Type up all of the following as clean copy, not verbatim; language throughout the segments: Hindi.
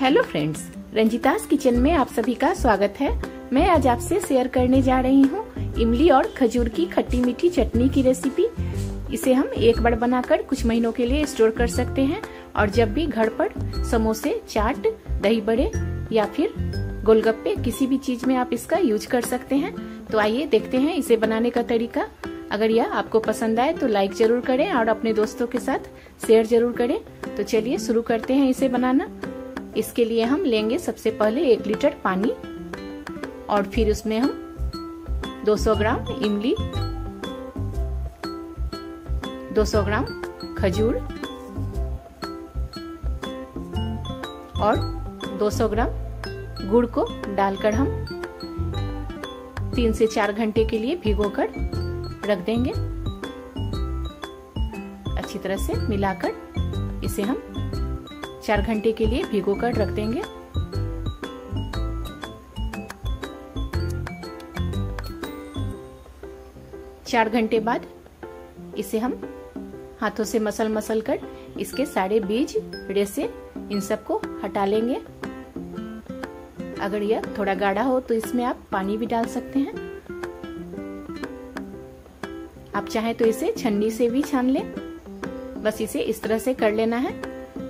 हेलो फ्रेंड्स, रंजिता's किचन में आप सभी का स्वागत है। मैं आज आपसे शेयर करने जा रही हूँ इमली और खजूर की खट्टी मीठी चटनी की रेसिपी। इसे हम एक बार बनाकर कुछ महीनों के लिए स्टोर कर सकते हैं और जब भी घर पर समोसे, चाट, दही बड़े या फिर गोलगप्पे किसी भी चीज में आप इसका यूज कर सकते हैं। तो आइए देखते हैं इसे बनाने का तरीका। अगर यह आपको पसंद आए तो लाइक जरूर करें और अपने दोस्तों के साथ शेयर जरूर करें। तो चलिए शुरू करते हैं इसे बनाना। इसके लिए हम लेंगे सबसे पहले 1 लीटर पानी और फिर उसमें हम 200 ग्राम इमली, 200 ग्राम खजूर और 200 ग्राम गुड़ को डालकर हम 3 से 4 घंटे के लिए भिगोकर रख देंगे। अच्छी तरह से मिलाकर इसे हम 4 घंटे के लिए भिगो कर रख देंगे। चार घंटे बाद इसे हम हाथों से मसल कर इसके सारे बीज, रेशे इन सबको हटा लेंगे। अगर यह थोड़ा गाढ़ा हो तो इसमें आप पानी भी डाल सकते हैं। आप चाहें तो इसे छन्नी से भी छान लें। बस इसे इस तरह से कर लेना है।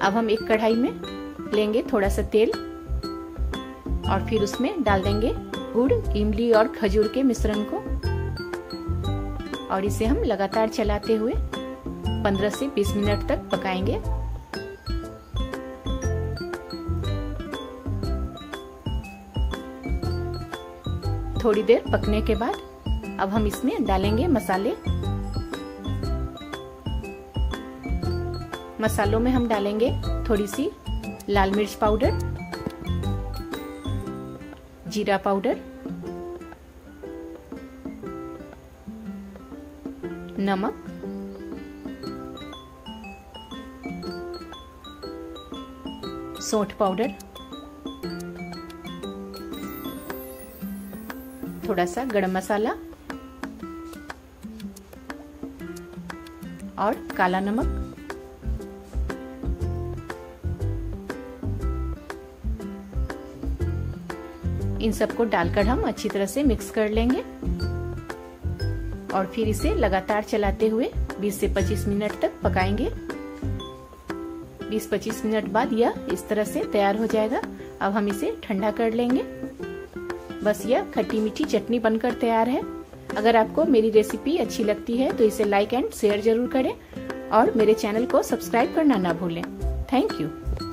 अब हम एक कढ़ाई में लेंगे थोड़ा सा तेल और फिर उसमें डाल देंगे गुड़, इमली और खजूर के मिश्रण को और इसे हम लगातार चलाते हुए 15 से 20 मिनट तक पकाएंगे। थोड़ी देर पकने के बाद अब हम इसमें डालेंगे मसाले। मसालों में हम डालेंगे थोड़ी सी लाल मिर्च पाउडर, जीरा पाउडर, नमक, सौंठ पाउडर, थोड़ा सा गरम मसाला और काला नमक। इन सबको डालकर हम अच्छी तरह से मिक्स कर लेंगे और फिर इसे लगातार चलाते हुए 20 से 25 मिनट तक पकाएंगे। 20-25 मिनट बाद यह इस तरह से तैयार हो जाएगा। अब हम इसे ठंडा कर लेंगे। बस यह खट्टी मीठी चटनी बनकर तैयार है। अगर आपको मेरी रेसिपी अच्छी लगती है तो इसे लाइक एंड शेयर जरूर करें और मेरे चैनल को सब्सक्राइब करना ना भूलें। Thank you.